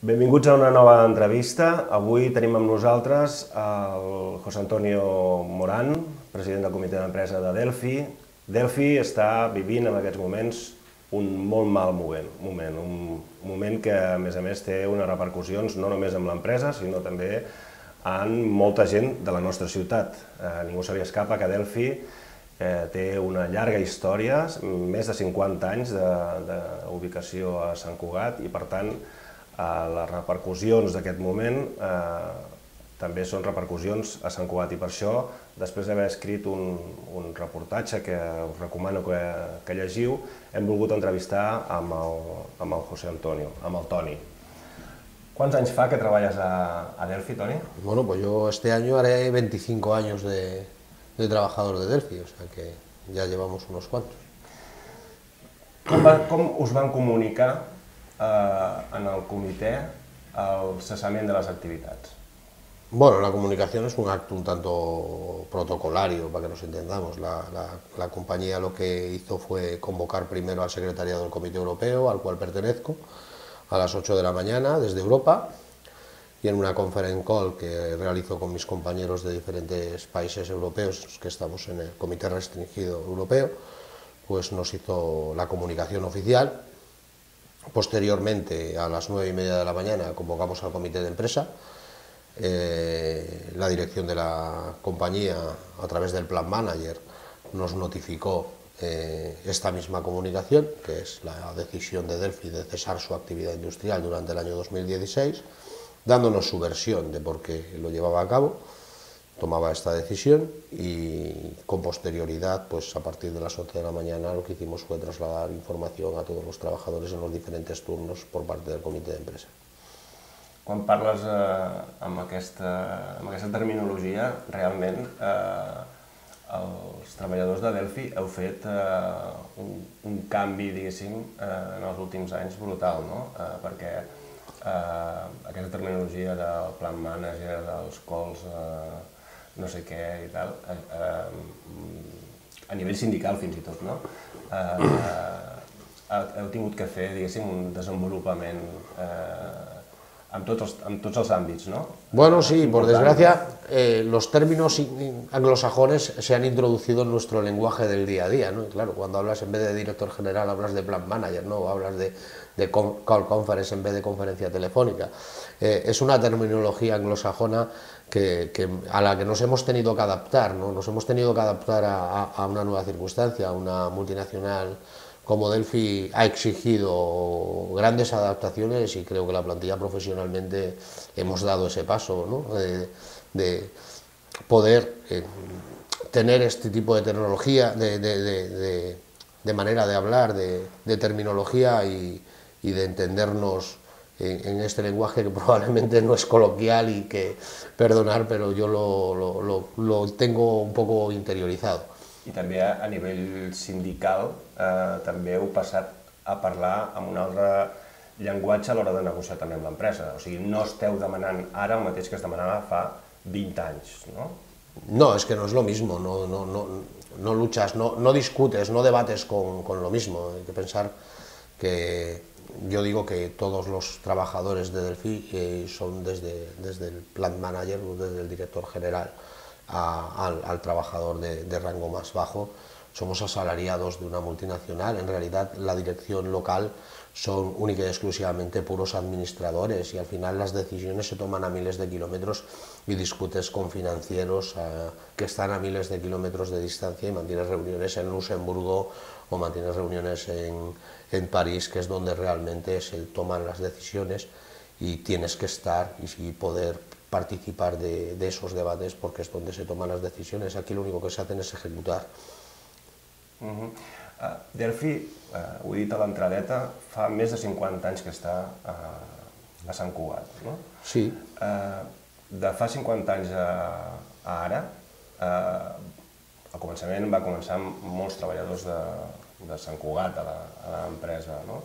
Benvinguts a una nova entrevista. Avui tenim amb nosaltres el José Antonio Morán, president del comitè d'empresa de Delphi. Delphi està vivint en aquests moments un molt mal moment, un moment que a més té unes repercussions no només amb l'empresa sinó també en molta gent de la nostra ciutat. Ningú se li escapa que Delphi té una llarga història, més de 50 anys d'ubicació a Sant Cugat, i per tant les repercussions d'aquest moment també són repercussions a Sant Cugat, i per això, després d'haver escrit un reportatge que us recomano que llegiu, hem volgut entrevistar amb el José Antonio, amb el Toni. ¿Cuántos años fa que trabajas a Delphi, Toni? Bueno, pues yo este año haré 25 años de trabajador de Delphi, o sea que ya llevamos unos cuantos. ¿Cómo os van a comunicar en el comité el cesamiento de las actividades? Bueno, la comunicación es un acto un tanto protocolario, para que nos entendamos. La compañía lo que hizo fue convocar primero al secretariado del Comité Europeo, al cual pertenezco, a las 8 de la mañana desde Europa, y en una conference call que realizo con mis compañeros de diferentes países europeos que estamos en el Comité Restringido Europeo, pues nos hizo la comunicación oficial. Posteriormente, a las 9:30 de la mañana, convocamos al Comité de Empresa. La dirección de la compañía, a través del plan manager, nos notificó esta misma comunicación, que es la decisión de Delphi de cesar su actividad industrial durante el año 2016, dándonos su versión de por qué lo llevaba a cabo, tomaba esta decisión, y con posterioridad, pues a partir de las 11 de la mañana, lo que hicimos fue trasladar información a todos los trabajadores en los diferentes turnos por parte del comité de empresa. Quan parles amb aquesta terminologia, realment els treballadors de Delphi heu fet un canvi, diguéssim, en els últims anys brutal, no? Perquè aquesta terminologia del plan manager, dels calls, no sé què i tal, a nivell sindical fins i tot, no? Heu tingut que fer, diguéssim, un desenvolupament en todos los ámbitos, ¿no? Bueno, sí, por desgracia, los términos anglosajones se han introducido en nuestro lenguaje del día a día, ¿no? Y claro, cuando hablas, en vez de director general, hablas de plan manager, ¿no? O hablas de call conference en vez de conferencia telefónica. Es una terminología anglosajona a la que nos hemos tenido que adaptar, ¿no? Nos hemos tenido que adaptar a una nueva circunstancia. A una multinacional como Delphi ha exigido grandes adaptaciones, y creo que la plantilla profesionalmente hemos dado ese paso, ¿no? De poder tener este tipo de tecnología, de manera de hablar, de terminología y de entendernos en este lenguaje que probablemente no es coloquial, y que, perdonar, pero yo lo tengo un poco interiorizado. I també a nivell sindical també heu passat a parlar amb un altre llenguatge a l'hora de negociar també amb l'empresa. O sigui, no esteu demanant ara el mateix que es demanava fa 20 anys, no? No, es que no es lo mismo, no luchas, no discutes, no debates con lo mismo. Hay que pensar que yo digo que todos los trabajadores de Delphi son desde el plant manager o desde el director general al trabajador de rango más bajo. Somos asalariados de una multinacional. En realidad, la dirección local son única y exclusivamente puros administradores, y al final las decisiones se toman a miles de kilómetros, y discutes con financieros que están a miles de kilómetros de distancia, y mantienes reuniones en Luxemburgo o mantienes reuniones en París, que es donde realmente se toman las decisiones, y tienes que estar y poder participar de esos debates, porque es donde se toman las decisiones. Aquí lo único que se hacen es ejecutar. Delphi, ho he dit a l'entradeta, fa més de 50 anys que està a Sant Cugat, no? Sí. De fa 50 anys a ara, al començament va començar amb molts treballadors de Sant Cugat a l'empresa, no?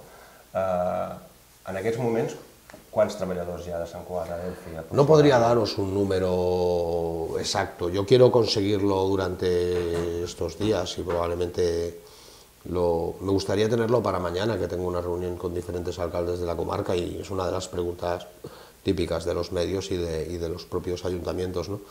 En aquests moments, ¿cuántos trabajadores ya de Sant Cugat a Delphi? No podría daros un número exacto. Yo quiero conseguirlo durante estos días, y probablemente Me gustaría tenerlo para mañana, que tengo una reunión con diferentes alcaldes de la comarca y es una de las preguntas típicas de los medios y de los propios ayuntamientos, ¿no?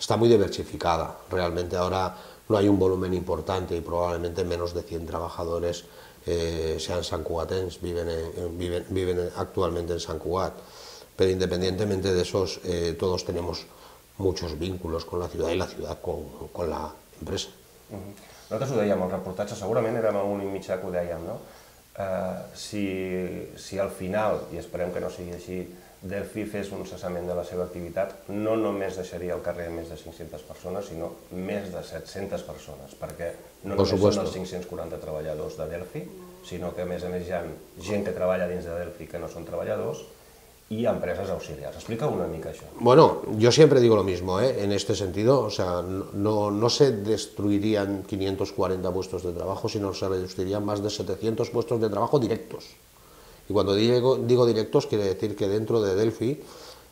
Está muy diversificada, realmente ahora no hay un volumen importante y probablemente menos de 100 trabajadores sean santcugatens, viven actualmente en Sant Cugat, pero independientemente de esos todos tenemos muchos vínculos con la ciudad y la ciudad con la empresa. Nosaltres ho dèiem, el reportatge segurament érem a un mitjà que ho dèiem, no? Si al final, i esperem que no sigui així, Delphi fes un cessament de la seva activitat, no només deixaria al carrer més de 500 persones, sinó més de 700 persones, perquè no només són els 540 treballadors de Delphi, sinó que a més hi ha gent que treballa dins de Delphi que no són treballadors y empresas auxiliares. ¿Explica una mica eso? Bueno, yo siempre digo lo mismo, ¿eh? En este sentido, o sea, no se destruirían 540 puestos de trabajo, sino se reducirían más de 700 puestos de trabajo directos. Y cuando digo directos, quiere decir que dentro de Delphi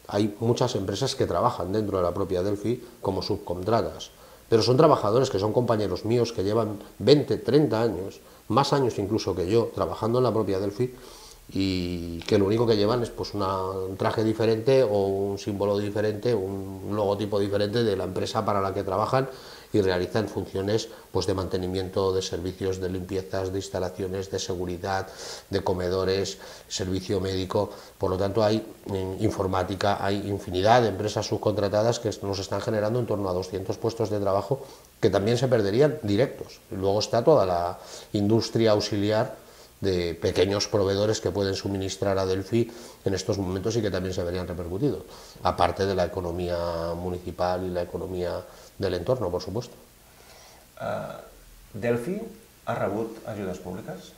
hay muchas empresas que trabajan dentro de la propia Delphi como subcontratas, pero son trabajadores que son compañeros míos que llevan 20, 30 años, más años incluso que yo, trabajando en la propia Delphi, y que lo único que llevan es pues un traje diferente o un símbolo diferente, un logotipo diferente de la empresa para la que trabajan y realizan funciones pues de mantenimiento, de servicios, de limpiezas, de instalaciones, de seguridad, de comedores, servicio médico. Por lo tanto hay informática, hay infinidad de empresas subcontratadas que nos están generando en torno a 200 puestos de trabajo que también se perderían directos. Luego está toda la industria auxiliar de pequeños proveedores que pueden suministrar a Delphi en estos momentos y que también se verían repercutidos, aparte de la economía municipal y la economía del entorno, por supuesto. ¿Delphi ha rebut ayudas públicas?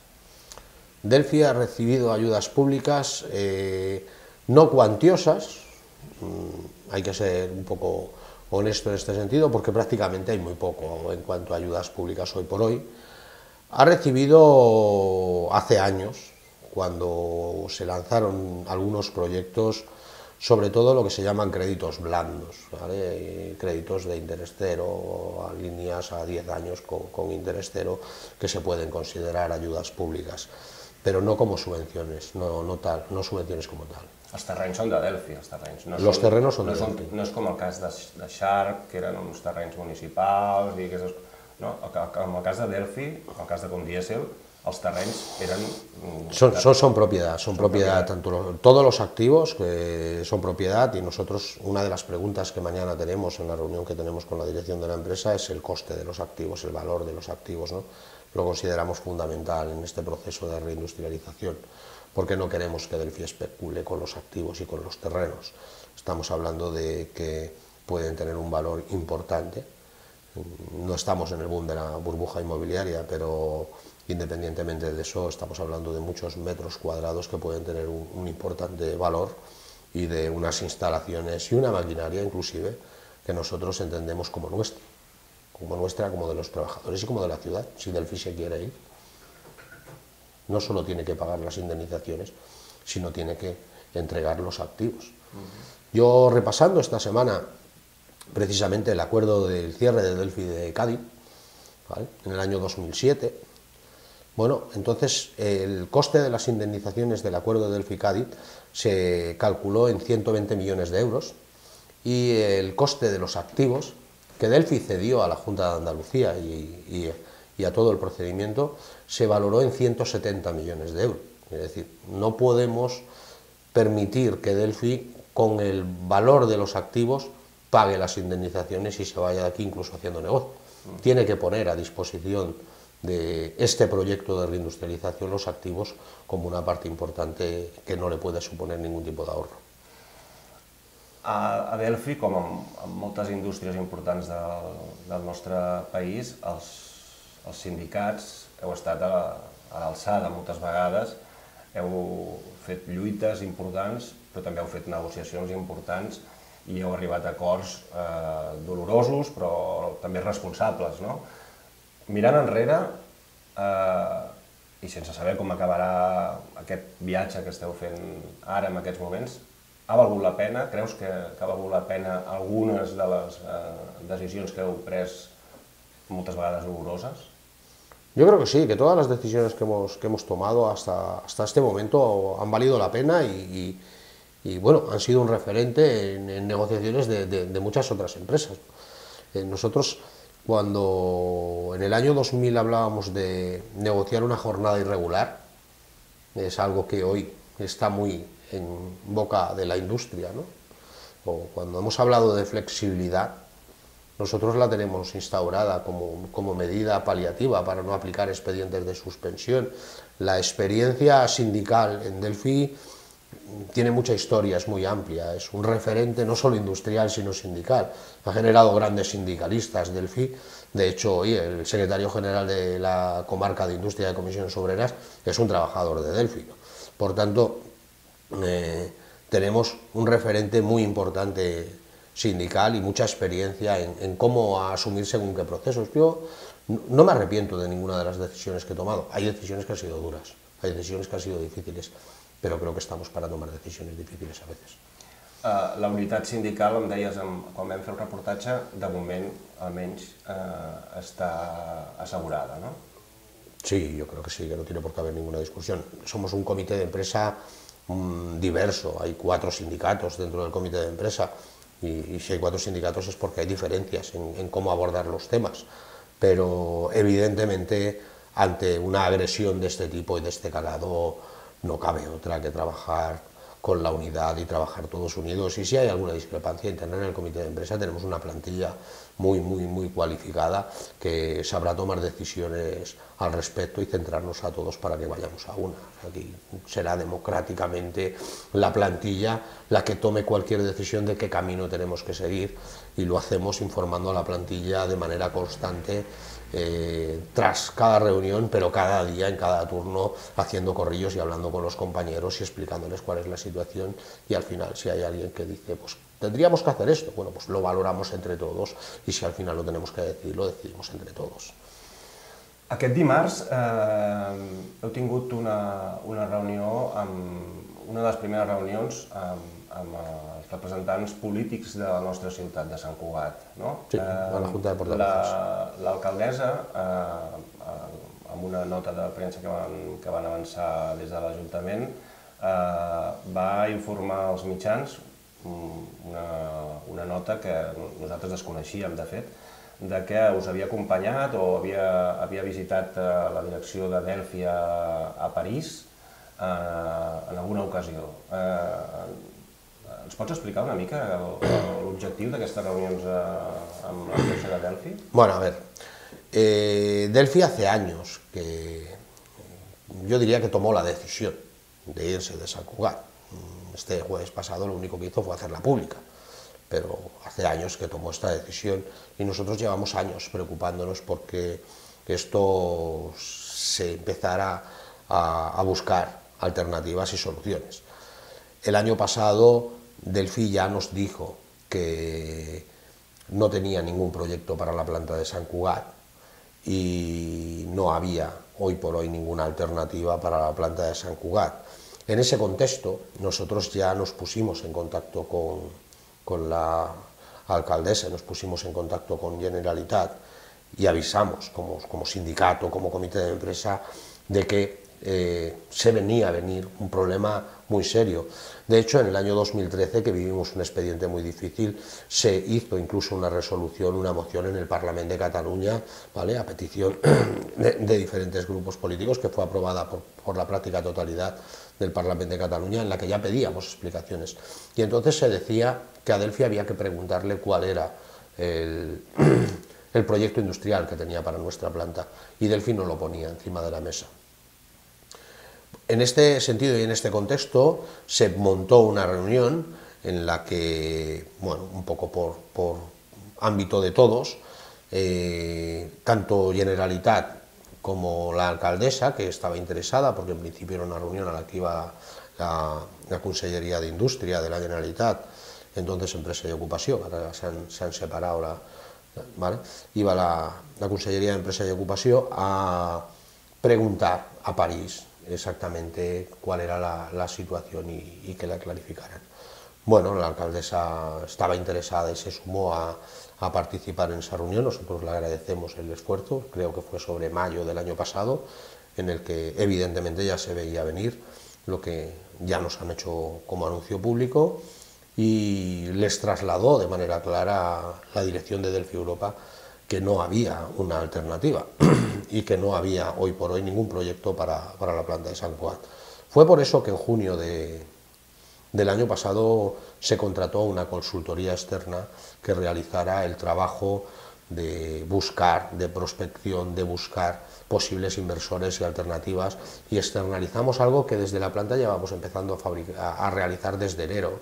Delphi ha recibido ayudas públicas no cuantiosas, hay que ser un poco honesto en este sentido, porque prácticamente hay muy poco en cuanto a ayudas públicas hoy por hoy. Ha recibido hace años, cuando se lanzaron algunos proyectos, sobre todo lo que se llaman créditos blandos, ¿vale? Créditos de interés cero, a líneas a 10 años con interés cero, que se pueden considerar ayudas públicas, pero no como subvenciones, no subvenciones como tal. Els terrenys són de Delphi, els terrenys. Los terrenos son de Delphi. No és com el cas de Sharp, que eren uns terrenys municipals i aquestes coses. No, en el cas de Delphi, en el cas de Comdiesel, los terrenos eran... Son propiedad, tanto todos los activos que son propiedad, y nosotros, una de las preguntas que mañana tenemos en la reunión que tenemos con la dirección de la empresa es el coste de los activos, el valor de los activos, ¿no? Lo consideramos fundamental en este proceso de reindustrialización, porque no queremos que Delphi especule con los activos y con los terrenos. Estamos hablando de que pueden tener un valor importante. No estamos en el boom de la burbuja inmobiliaria, pero independientemente de eso estamos hablando de muchos metros cuadrados que pueden tener un importante valor y de unas instalaciones y una maquinaria inclusive que nosotros entendemos como nuestra, como de los trabajadores y como de la ciudad. Si Delphi se quiere ir, no solo tiene que pagar las indemnizaciones, sino tiene que entregar los activos. Yo repasando esta semana precisamente el acuerdo del cierre de Delphi de Cádiz, ¿vale? En el año 2007, bueno, entonces el coste de las indemnizaciones del acuerdo de Delphi-Cádiz se calculó en 120 millones de euros y el coste de los activos que Delphi cedió a la Junta de Andalucía y a todo el procedimiento se valoró en 170 millones de euros. Es decir, no podemos permitir que Delphi, con el valor de los activos, pague las indemnizaciones y se vaya de aquí incluso haciendo negocio. Tiene que poner a disposición de este proyecto de reindustrialización los activos como una parte importante que no le puede suponer ningún tipo de ahorro. A Delphi, com en moltes indústries importants del nostre país, els sindicats heu estat a l'alçada moltes vegades, heu fet lluites importants, però també heu fet negociacions importants i heu arribat a acords dolorosos, però també responsables, no? Mirant enrere, i sense saber com acabarà aquest viatge que esteu fent ara, en aquests moments, ha valgut la pena? Creus que ha valgut la pena algunes de les decisions que heu pres moltes vegades doloroses? Yo creo que sí, que todas las decisiones que hemos tomado hasta este momento han valido la pena y bueno, han sido un referente en negociaciones de muchas otras empresas. Nosotros, cuando en el año 2000 hablábamos de negociar una jornada irregular, es algo que hoy está muy en boca de la industria, ¿no? O cuando hemos hablado de flexibilidad, nosotros la tenemos instaurada como medida paliativa para no aplicar expedientes de suspensión. La experiencia sindical en Delphi tiene mucha historia, es muy amplia, es un referente no solo industrial sino sindical. Ha generado grandes sindicalistas Delphi. De hecho, hoy el secretario general de la comarca de Industria de Comisiones Obreras es un trabajador de Delphi. Por tanto, tenemos un referente muy importante sindical y mucha experiencia en cómo asumir según qué procesos. Yo no me arrepiento de ninguna de las decisiones que he tomado. Hay decisiones que han sido duras, hay decisiones que han sido difíciles, pero creo que estamos para tomar decisiones difíciles a veces. La unitat sindical, em deies quan vam fer el reportatge, de moment almenys està assegurada, ¿no? Sí, yo creo que sí, que no tiene por qué haber ninguna discusión. Somos un comité de empresa diverso, hay 4 sindicatos dentro del comité de empresa. Y si hay 4 sindicatos es porque hay diferencias en cómo abordar los temas, pero evidentemente ante una agresión de este tipo y de este calado no cabe otra que trabajar con la unidad y trabajar todos unidos. Y si hay alguna discrepancia interna en el comité de empresa, tenemos una plantilla muy cualificada que sabrá tomar decisiones al respecto y centrarnos a todos para que vayamos a una. Aquí será democráticamente la plantilla la que tome cualquier decisión de qué camino tenemos que seguir, y lo hacemos informando a la plantilla de manera constante tras cada reunión, pero cada día, en cada turno, haciendo corrillos y hablando con los compañeros y explicándoles cuál es la situación. Y al final, si hay alguien que dice, pues tendríamos que hacer esto, bueno, pues lo valoramos entre todos, y si al final lo tenemos que decidir, lo decidimos entre todos. Aquest dimarts heu tingut una reunió, una de les primeres reunions amb els representants polítics de la nostra ciutat, de Sant Cugat, no? Sí, a la Junta de Portaveus. L'alcaldessa, amb una nota de premsa que van avançar des de l'Ajuntament, va informar als mitjans, una nota que nosaltres desconeixíem, de fet, de que us havia acompanyat o havia visitat la direcció de Delphi a París en alguna ocasió. Ens pots explicar una mica l'objectiu d'aquestes reunions amb la direcció de Delphi? Bueno, a ver, Delphi hace años que yo diría que tomó la decisión de irse de Sant Cugat. Este jueves pasado lo único que hizo fue hacerla pública, pero hace años que tomó esta decisión y nosotros llevamos años preocupándonos porque esto se empezara a buscar alternativas y soluciones. El año pasado Delphi ya nos dijo que no tenía ningún proyecto para la planta de Sant Cugat y no había hoy por hoy ninguna alternativa para la planta de Sant Cugat. En ese contexto, nosotros ya nos pusimos en contacto con la alcaldesa, nos pusimos en contacto con Generalitat y avisamos como sindicato, como comité de empresa, de que se venía a venir un problema muy serio. De hecho, en el año 2013, que vivimos un expediente muy difícil, se hizo incluso una resolución, una moción en el Parlamento de Cataluña, ¿vale?, a petición de diferentes grupos políticos, que fue aprobada por la práctica totalidad del Parlamento de Cataluña, en la que ya pedíamos explicaciones. Y entonces se decía que a Delphi había que preguntarle cuál era el proyecto industrial que tenía para nuestra planta, y Delphi no lo ponía encima de la mesa. En este sentido y en este contexto se montó una reunión en la que, bueno, un poco por ámbito de todos, tanto Generalitat como la alcaldesa, que estaba interesada, porque en principio era una reunión a la que iba la Consellería de Indústria de la Generalitat, entonces Empresa y Ocupación, ahora se han separado, ¿vale? Iba la Consellería de Empresa y Ocupación a preguntar a París exactamente cuál era la situación y que la clarificaran. Bueno, la alcaldesa estaba interesada y se sumó a participar en esa reunión. Nosotros le agradecemos el esfuerzo. Creo que fue sobre mayo del año pasado, en el que evidentemente ya se veía venir lo que ya nos han hecho como anuncio público, y les trasladó de manera clara a la dirección de Delphi Europa que no había una alternativa y que no había hoy por hoy ningún proyecto para la planta de Sant Cugat. Fue por eso que en junio del año pasado se contrató una consultoría externa que realizara el trabajo de buscar, de prospección, de buscar posibles inversores y alternativas, y externalizamos algo que desde la planta llevamos empezando a realizar desde enero,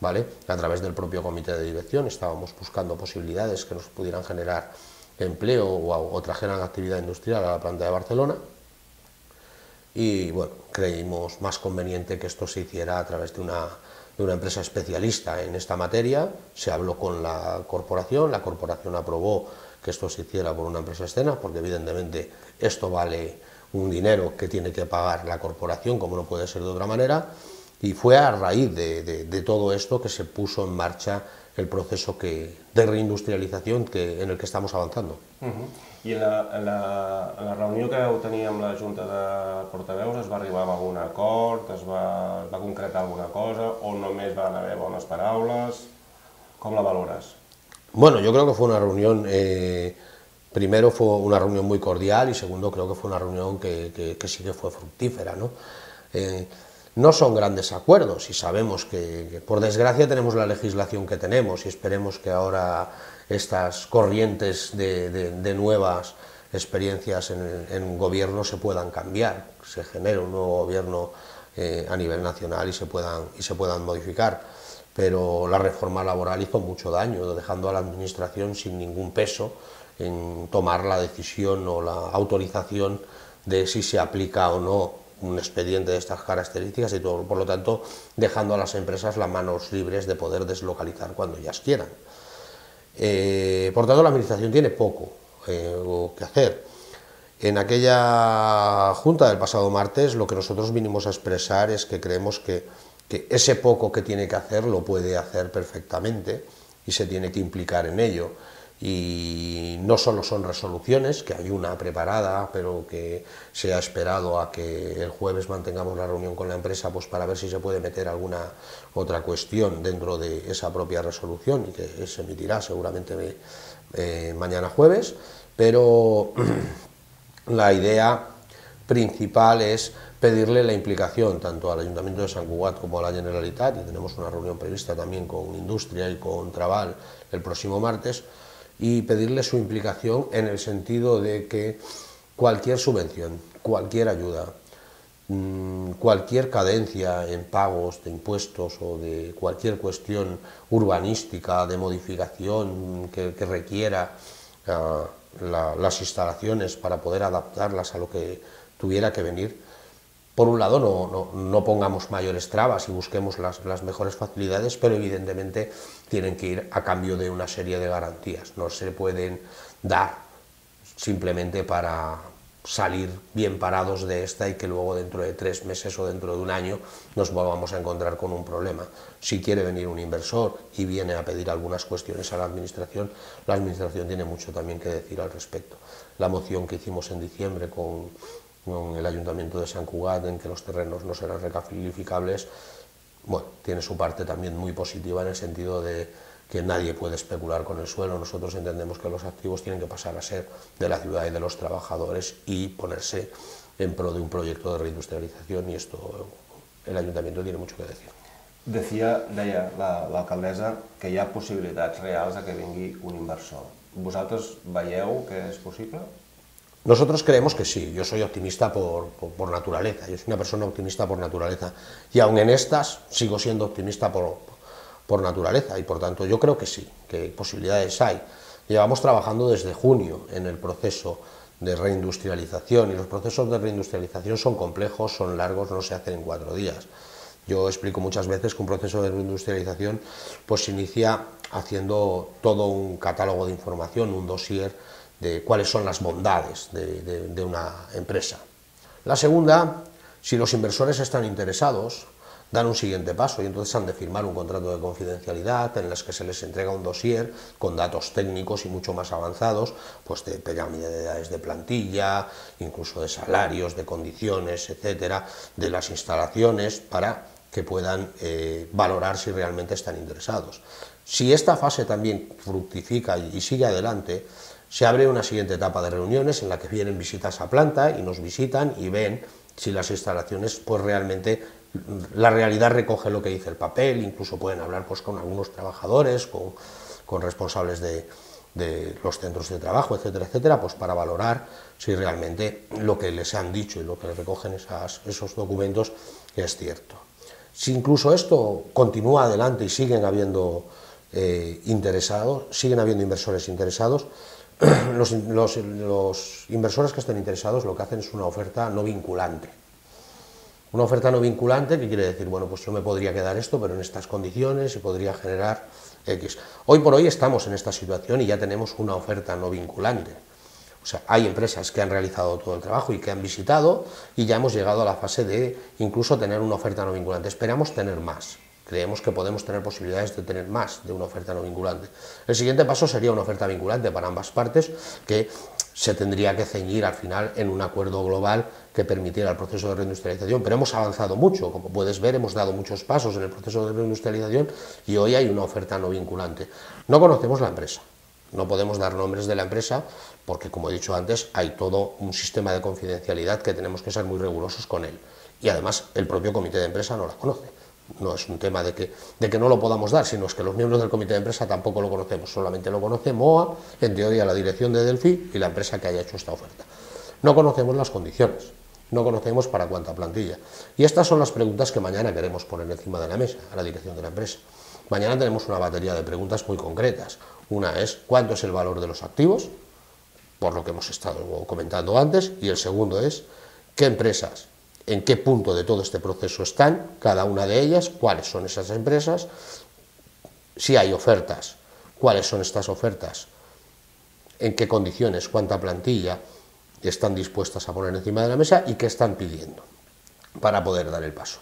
¿vale? A través del propio comité de dirección estábamos buscando posibilidades que nos pudieran generar empleo o trajeran actividad industrial a la planta de Barcelona, y bueno, creímos más conveniente que esto se hiciera a través de una empresa especialista en esta materia. Se habló con la corporación aprobó que esto se hiciera por una empresa externa, porque evidentemente esto vale un dinero que tiene que pagar la corporación, como no puede ser de otra manera, y fue a raíz de todo esto que se puso en marcha el proceso de reindustrialización en el que estamos avanzando. I en la reunió que vau tenir amb la Junta de Portaveus es va arribar a algun acord, es va concretar alguna cosa, o només van haver bones paraules? Com la valores? Bueno, yo creo que fue una reunión, primero fue una reunión muy cordial, y segundo creo que fue una reunión que sí que fue fructífera, ¿no? No son grandes acuerdos, y sabemos que por desgracia tenemos la legislación que tenemos, y esperemos que ahora estas corrientes de nuevas experiencias en gobierno se puedan cambiar, se genere un nuevo gobierno a nivel nacional y se puedan modificar. Pero la reforma laboral hizo mucho daño, dejando a la administración sin ningún peso en tomar la decisión o la autorización de si se aplica o no un expediente de estas características, y todo, por lo tanto dejando a las empresas las manos libres de poder deslocalizar cuando ellas quieran. Por tanto, la administración tiene poco que hacer. En aquella junta del pasado martes lo que nosotros vinimos a expresar es que creemos que ese poco que tiene que hacer lo puede hacer perfectamente y se tiene que implicar en ello. Y no solo son resoluciones, que hay una preparada, pero que se ha esperado a que el jueves mantengamos la reunión con la empresa, pues para ver si se puede meter alguna otra cuestión dentro de esa propia resolución, y que se emitirá seguramente mañana jueves. Pero la idea principal es pedirle la implicación tanto al Ayuntamiento de Sant Cugat como a la Generalitat, y tenemos una reunión prevista también con Industria y con Trabal el próximo martes, y pedirle su implicación en el sentido de que cualquier subvención, cualquier ayuda, cualquier cadencia en pagos de impuestos o de cualquier cuestión urbanística, de modificación que requiera las instalaciones para poder adaptarlas a lo que tuviera que venir, por un lado no pongamos mayores trabas y busquemos las mejores facilidades, pero evidentemente tienen que ir a cambio de una serie de garantías. No se pueden dar simplemente para salir bien parados de esta y que luego dentro de 3 meses o dentro de un año nos volvamos a encontrar con un problema. Si quiere venir un inversor y viene a pedir algunas cuestiones a la administración tiene mucho también que decir al respecto. La moción que hicimos en diciembre con el Ayuntamiento de Sant Cugat, en que los terrenos no serán recalificables, bueno, tiene su parte también muy positiva en el sentido de que nadie puede especular con el suelo. Nosotros entendemos que los activos tienen que pasar a ser de la ciudad y de los trabajadores y ponerse en pro de un proyecto de reindustrialización, y esto el Ayuntamiento tiene mucho que decir. Deia la alcaldesa que hi ha possibilitats reals que vingui un inversor. ¿Vosaltres veieu que és possible? Nosotros creemos que sí. Yo soy optimista por naturaleza, yo soy una persona optimista por naturaleza, y aun en estas sigo siendo optimista por naturaleza, y por tanto yo creo que sí, que posibilidades hay. Llevamos trabajando desde junio en el proceso de reindustrialización, y los procesos de reindustrialización son complejos, son largos, no se hacen en 4 días. Yo explico muchas veces que un proceso de reindustrialización pues se inicia haciendo todo un catálogo de información, un dossier de cuáles son las bondades de una empresa. La segunda, si los inversores están interesados, dan un siguiente paso y entonces han de firmar un contrato de confidencialidad en las que se les entrega un dossier con datos técnicos y mucho más avanzados, pues de pirámide de edades de plantilla, incluso de salarios, de condiciones, etcétera, de las instalaciones, para que puedan valorar si realmente están interesados. Si esta fase también fructifica y sigue adelante, se abre una siguiente etapa de reuniones en la que vienen visitas a planta y nos visitan y ven si las instalaciones, pues realmente la realidad recoge lo que dice el papel. Incluso pueden hablar pues con algunos trabajadores, con responsables de los centros de trabajo, etcétera, etcétera, pues para valorar si realmente lo que les han dicho y lo que recogen esos documentos es cierto. Si incluso esto continúa adelante y siguen habiendo inversores interesados, los inversores que estén interesados lo que hacen es una oferta no vinculante. Una oferta no vinculante que quiere decir, bueno, pues yo me podría quedar esto, pero en estas condiciones, y podría generar X. Hoy por hoy estamos en esta situación y ya tenemos una oferta no vinculante. O sea, hay empresas que han realizado todo el trabajo y que han visitado, y ya hemos llegado a la fase de incluso tener una oferta no vinculante. Esperamos tener más. Creemos que podemos tener posibilidades de tener más de una oferta no vinculante. El siguiente paso sería una oferta vinculante para ambas partes, que se tendría que ceñir al final en un acuerdo global que permitiera el proceso de reindustrialización. Pero hemos avanzado mucho, como puedes ver, hemos dado muchos pasos en el proceso de reindustrialización y hoy hay una oferta no vinculante. No conocemos la empresa, no podemos dar nombres de la empresa porque, como he dicho antes, hay todo un sistema de confidencialidad que tenemos que ser muy rigurosos con él. Y además el propio comité de empresa no la conoce. No es un tema de que no lo podamos dar, sino es que los miembros del comité de empresa tampoco lo conocemos, solamente lo conoce MOA, en teoría la dirección de Delphi y la empresa que haya hecho esta oferta. No conocemos las condiciones, no conocemos para cuánta plantilla. Y estas son las preguntas que mañana queremos poner encima de la mesa a la dirección de la empresa. Mañana tenemos una batería de preguntas muy concretas. Una es, ¿cuánto es el valor de los activos? Por lo que hemos estado comentando antes. Y el segundo es, ¿qué empresas? En qué punto de todo este proceso están cada una de ellas, cuáles son esas empresas, si hay ofertas, cuáles son estas ofertas, en qué condiciones, cuánta plantilla están dispuestas a poner encima de la mesa y qué están pidiendo para poder dar el paso.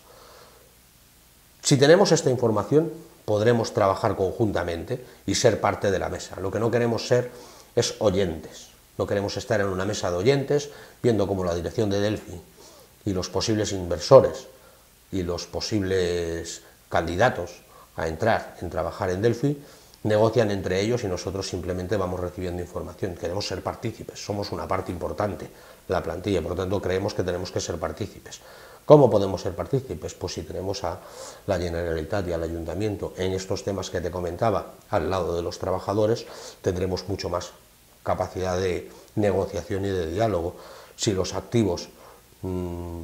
Si tenemos esta información, podremos trabajar conjuntamente y ser parte de la mesa. Lo que no queremos ser es oyentes, no queremos estar en una mesa de oyentes viendo cómo la dirección de Delphi y los posibles inversores y los posibles candidatos a entrar en trabajar en Delphi negocian entre ellos y nosotros simplemente vamos recibiendo información. Queremos ser partícipes, somos una parte importante de la plantilla, por lo tanto creemos que tenemos que ser partícipes. ¿Cómo podemos ser partícipes? Pues si tenemos a la Generalitat y al Ayuntamiento en estos temas que te comentaba al lado de los trabajadores, tendremos mucho más capacidad de negociación y de diálogo. Si los activos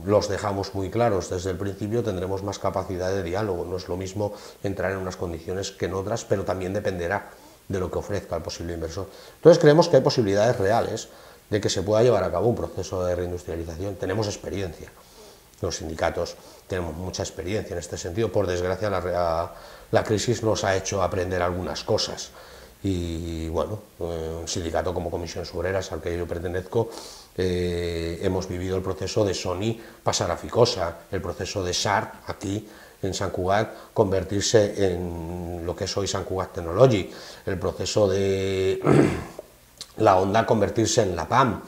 los dejamos muy claros desde el principio, tendremos más capacidad de diálogo. No es lo mismo entrar en unas condiciones que en otras, pero también dependerá de lo que ofrezca el posible inversor. Entonces creemos que hay posibilidades reales de que se pueda llevar a cabo un proceso de reindustrialización. Tenemos experiencia, los sindicatos tenemos mucha experiencia en este sentido. Por desgracia, la crisis nos ha hecho aprender algunas cosas. Y bueno, un sindicato como Comisiones Obreras, al que yo pertenezco, hemos vivido el proceso de Sony pasar a Ficosa, el proceso de Sharp aquí en Sant Cugat convertirse en lo que es hoy Sant Cugat Technology, el proceso de la Honda convertirse en la PAM,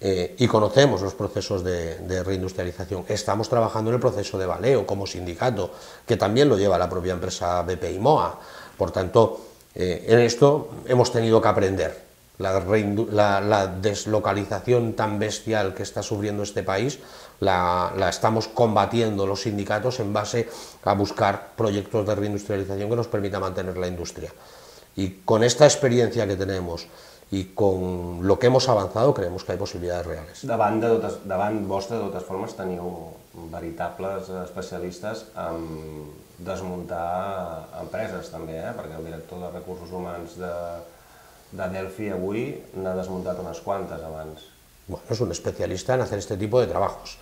y conocemos los procesos de reindustrialización. Estamos trabajando en el proceso de Valeo como sindicato, que también lo lleva la propia empresa BP y MOA. Por tanto, en esto hemos tenido que aprender. La deslocalización tan bestial que está sufriendo este país la estamos combatiendo los sindicatos en base a buscar proyectos de reindustrialización que nos permita mantener la industria. Y con esta experiencia que tenemos y con lo que hemos avanzado, creemos que hay posibilidades reales. Davant vostre, de totes formes, teniu veritables especialistes en desmuntar empreses també, perquè el director de Recursos Humans de Delphi avui n'ha desmuntat unes quantes abans. Bueno, es un especialista en hacer este tipo de trabajos.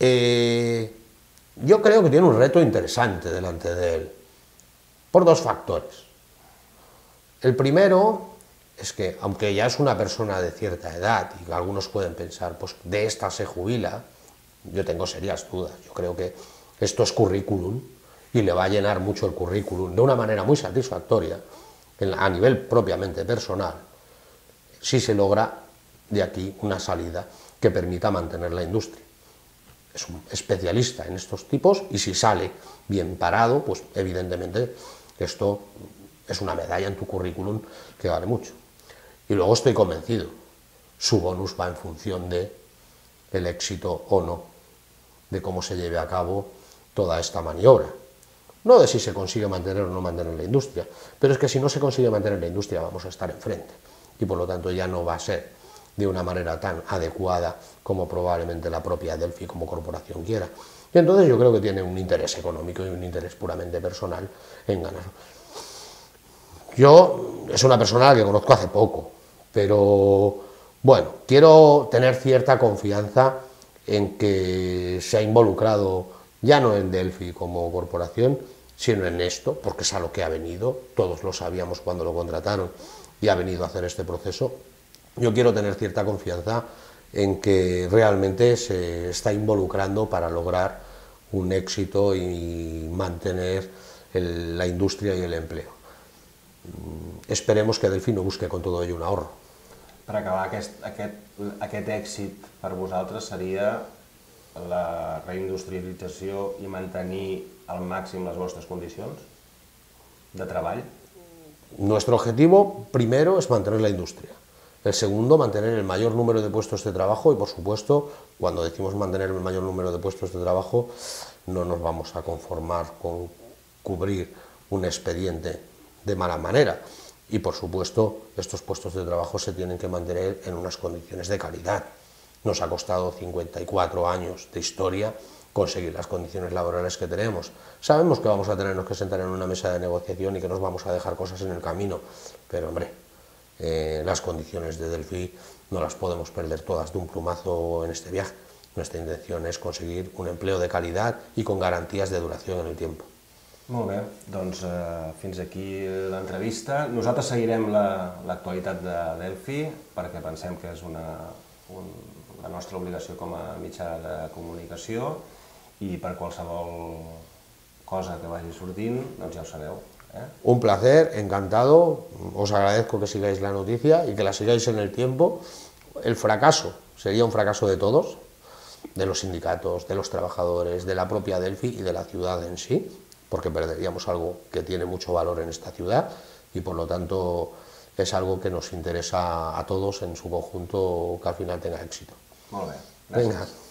Yo creo que tiene un reto interesante delante de él, por dos factores. El primero es que, aunque ya es una persona de cierta edad, y algunos pueden pensar, pues de esta se jubila, yo tengo serias dudas. Yo creo que esto es currículum, y le va a llenar mucho el currículum de una manera muy satisfactoria, a nivel propiamente personal, si se logra de aquí una salida que permita mantener la industria. Es un especialista en estos tipos, y si sale bien parado, pues evidentemente esto es una medalla en tu currículum que vale mucho. Y luego estoy convencido, su bonus va en función de el éxito o no, de cómo se lleve a cabo toda esta maniobra. No de si se consigue mantener o no mantener la industria, pero es que si no se consigue mantener la industria vamos a estar enfrente, y por lo tanto ya no va a ser de una manera tan adecuada como probablemente la propia Delphi como corporación quiera. Y entonces yo creo que tiene un interés económico y un interés puramente personal en ganar. Yo es una persona que conozco hace poco, pero bueno, quiero tener cierta confianza en que se ha involucrado ya no en Delphi como corporación, sino en esto, porque es a lo que ha venido, todos lo sabíamos cuando lo contrataron y ha venido a hacer este proceso. Yo quiero tener cierta confianza en que realmente se está involucrando para lograr un éxito y mantener la industria y el empleo. Esperemos que Delphi no busque con todo ello un ahorro. Para acabar, aquest èxit per vosaltres seria la reindustrialització i mantenir al màxim las vuestras condiciones de trabajo? Nuestro objetivo primero es mantener la industria. El segundo, mantener el mayor número de puestos de trabajo, y por supuesto, cuando decimos mantener el mayor número de puestos de trabajo, no nos vamos a conformar con cubrir un expediente de mala manera. Y por supuesto, estos puestos de trabajo se tienen que mantener en unas condiciones de calidad. Nos ha costado 54 años de historia conseguir las condiciones laborales que tenemos. Sabemos que vamos a tenernos que sentar en una mesa de negociación y que nos vamos a dejar cosas en el camino, pero hombre, las condiciones de Delphi no las podemos perder todas de un plumazo en este viaje. Nuestra intención es conseguir un empleo de calidad y con garantías de duración en el tiempo. Molt bé, doncs fins aquí l'entrevista. Nosaltres seguirem l'actualitat de Delphi perquè pensem que és la nostra obligació com a mitjà de comunicació, i per qualsevol cosa que vagi sortint, doncs ja ho sabeu. Un placer, encantado, os agradezco que sigáis la noticia y que la sigáis en el tiempo. El fracaso sería un fracaso de todos, de los sindicatos, de los trabajadores, de la propia Delphi y de la ciudad en sí, porque perderíamos algo que tiene mucho valor en esta ciudad, y por lo tanto es algo que nos interesa a todos en su conjunto que al final tenga éxito. Muy bien, gracias. Venga.